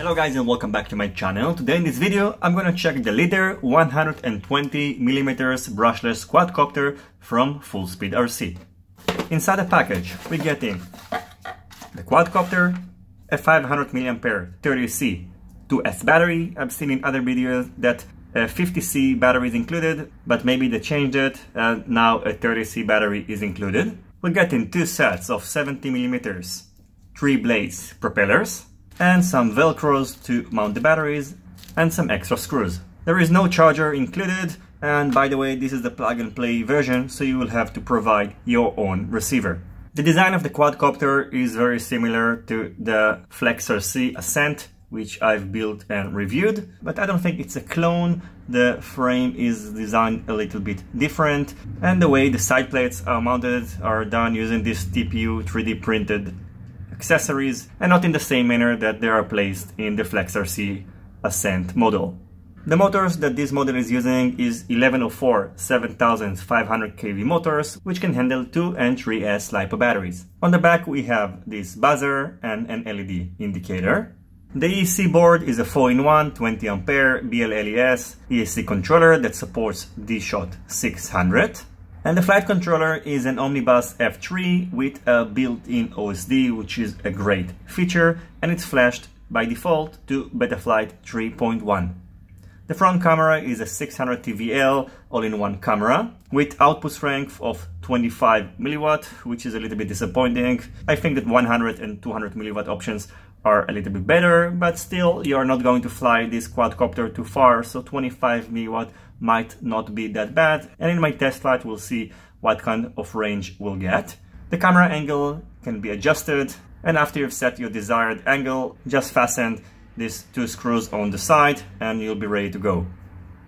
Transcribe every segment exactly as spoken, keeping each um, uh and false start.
Hello guys and welcome back to my channel. Today in this video I'm gonna check the Leader one hundred twenty millimeter brushless quadcopter from Full Speed R C. Inside the package we're getting the quadcopter, a five hundred milliamp hour thirty C two S battery. I've seen in other videos that a fifty C battery is included, but maybe they changed it and now a thirty C battery is included. We're getting two sets of seventy millimeter three blades propellers, and some velcros to mount the batteries, and some extra screws. There is no charger included, and by the way, this is the plug-and-play version, so you will have to provide your own receiver. The design of the quadcopter is very similar to the FlexRC Ascent, which I've built and reviewed, but I don't think it's a clone. The frame is designed a little bit different, and the way the side plates are mounted are done using this T P U three D printed accessories, and not in the same manner that they are placed in the FlexRC Ascent model. The motors that this model is using is eleven oh four seventy-five hundred kilowatt motors, which can handle two and three S LiPo batteries. On the back we have this buzzer and an L E D indicator. The E E C board is a four in one twenty ampere B L L E S E E C controller that supports DSHOT six hundred. And the flight controller is an Omnibus F three with a built-in O S D, which is a great feature, and it's flashed by default to Betaflight three point one. The front camera is a six hundred T V L all-in-one camera with output strength of twenty-five milliwatt, which is a little bit disappointing. I think that one hundred and two hundred milliwatt options are a little bit better, but still you are not going to fly this quadcopter too far, so twenty-five milliwatt might not be that bad, and in my test flight we'll see what kind of range we'll get. The camera angle can be adjusted, and after you've set your desired angle, just fasten these two screws on the side and you'll be ready to go.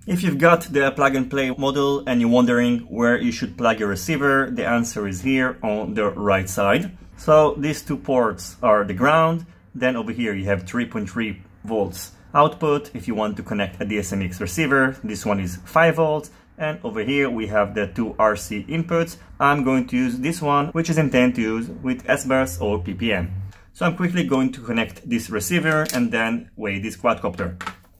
If you've got the plug-and-play model and you're wondering where you should plug your receiver, the answer is here on the right side. So these two ports are the ground. Then over here you have three point three volts output if you want to connect a D S M X receiver. This one is five volts, and over here we have the two R C inputs. I'm going to use this one, which is intended to use with S B U S or P P M. So I'm quickly going to connect this receiver and then weigh this quadcopter.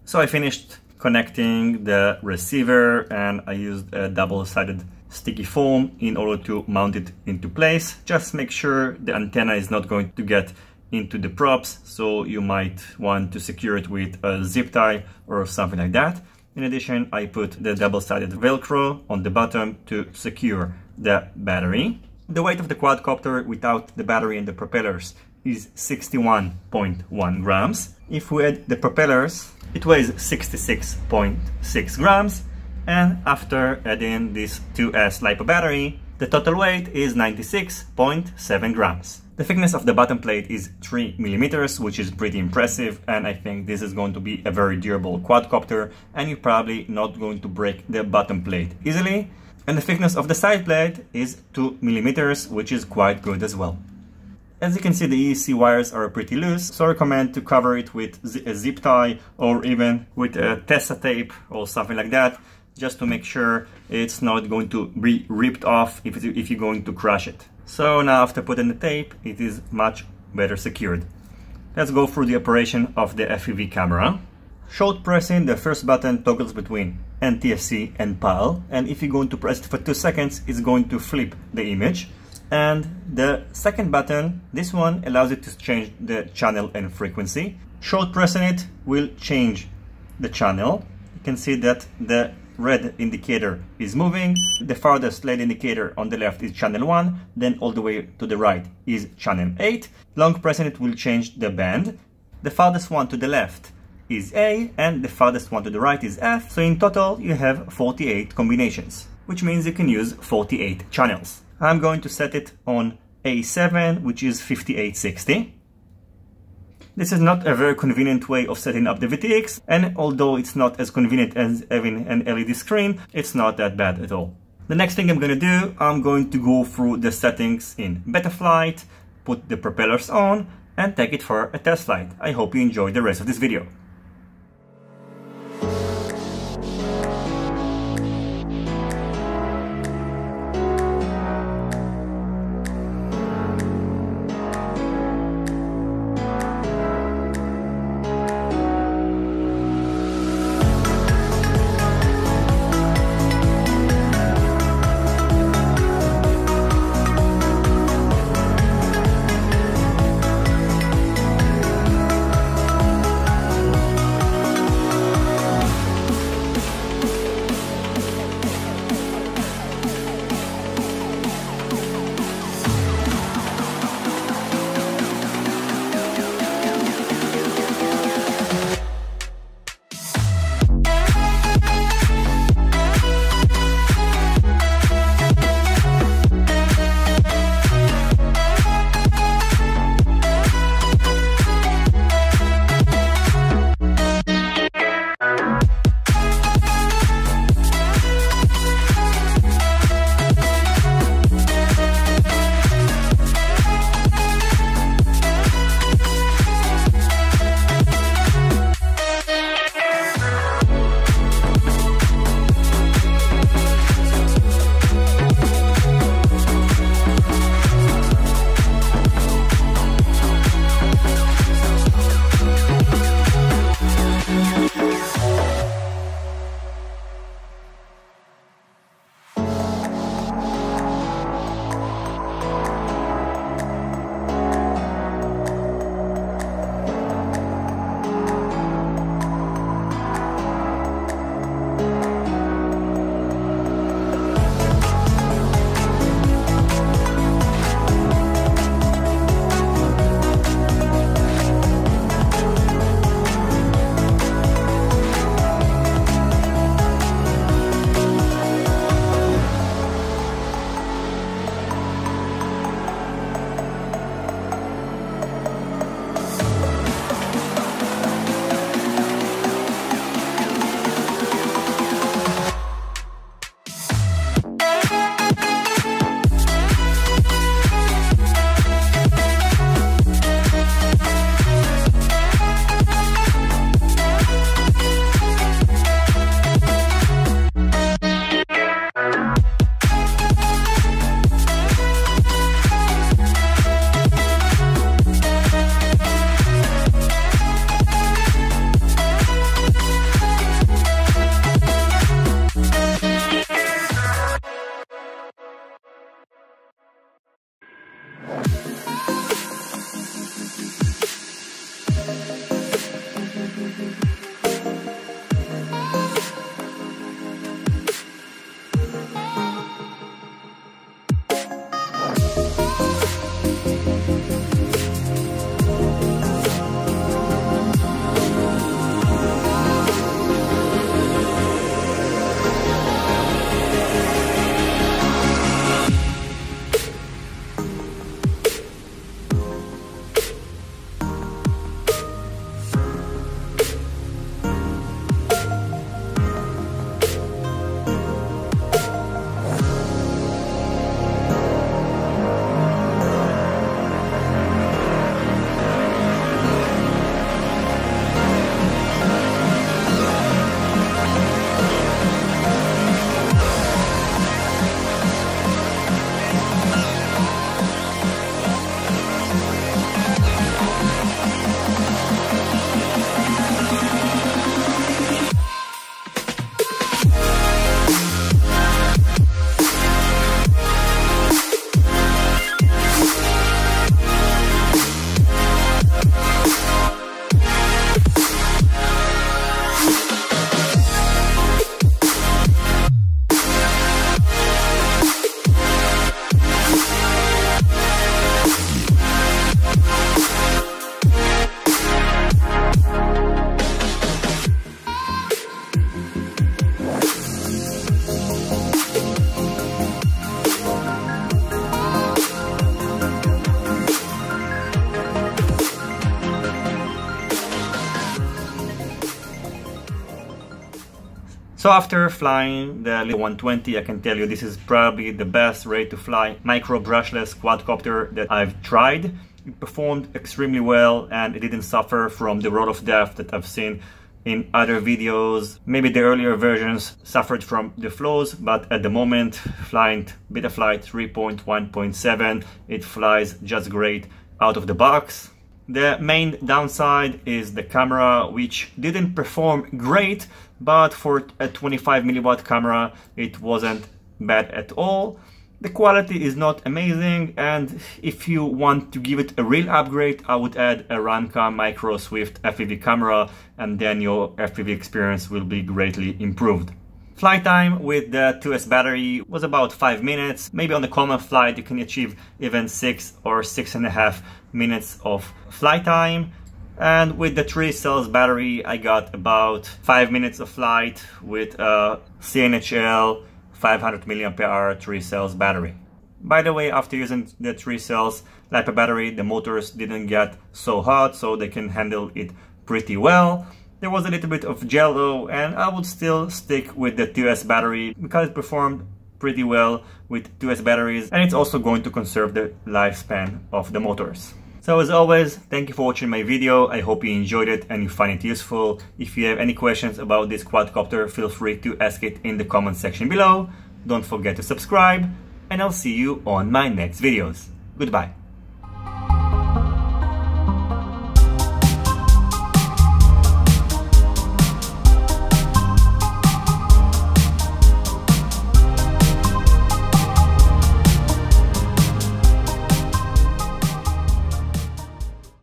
So I finished connecting the receiver and I used a double-sided sticky foam in order to mount it into place. Just make sure the antenna is not going to get into the props, so you might want to secure it with a zip tie or something like that. In addition, I put the double-sided Velcro on the bottom to secure the battery. The weight of the quadcopter without the battery and the propellers is sixty-one point one grams. If we add the propellers, it weighs sixty-six point six grams. And after adding this two S LiPo battery, the total weight is ninety-six point seven grams. The thickness of the bottom plate is three millimeters, which is pretty impressive, and I think this is going to be a very durable quadcopter, and you're probably not going to break the bottom plate easily. And the thickness of the side plate is two millimeters, which is quite good as well. As you can see, the E E C wires are pretty loose, so I recommend to cover it with a zip tie or even with a Tessa tape or something like that, just to make sure it's not going to be ripped off if, it's, if you're going to crush it. So now after putting the tape, it is much better secured. Let's go through the operation of the F P V camera. Short pressing the first button toggles between N T S C and P A L, and if you're going to press it for two seconds, it's going to flip the image. And the second button, this one, allows it to change the channel and frequency. Short pressing it will change the channel. You can see that the red indicator is moving, the farthest LED indicator on the left is channel one, then all the way to the right is channel eight. Long pressing it will change the band. The farthest one to the left is A and the farthest one to the right is F, so in total you have forty-eight combinations, which means you can use forty-eight channels. I'm going to set it on A seven, which is fifty-eight sixty. This is not a very convenient way of setting up the V T X, and although it's not as convenient as having an L E D screen, it's not that bad at all. The next thing I'm going to do, I'm going to go through the settings in Betaflight, put the propellers on, and take it for a test flight. I hope you enjoy the rest of this video. So after flying the Leader one twenty, I can tell you this is probably the best rate to fly micro brushless quadcopter that I've tried. It performed extremely well and it didn't suffer from the roll of death that I've seen in other videos. Maybe the earlier versions suffered from the flows, but at the moment flying betaflight three point one point seven, it flies just great out of the box. The main downside is the camera, which didn't perform great, but for a twenty-five milliwatt camera it wasn't bad at all. The quality is not amazing, and if you want to give it a real upgrade, I would add a RunCam Micro Swift F P V camera, and then your F P V experience will be greatly improved. Flight time with the two S battery was about five minutes. Maybe on the common flight you can achieve even six or six and a half minutes of flight time. And with the three cells battery I got about five minutes of flight with a C N H L five hundred milliamp hour three cells battery. By the way, after using the three cells LiPo battery, the motors didn't get so hot, so they can handle it pretty well. There was a little bit of jello, and I would still stick with the two S battery because it performed pretty well with two S batteries, and it's also going to conserve the lifespan of the motors. So as always, thank you for watching my video. I hope you enjoyed it and you find it useful. If you have any questions about this quadcopter, feel free to ask it in the comment section below. Don't forget to subscribe, and I'll see you on my next videos. Goodbye.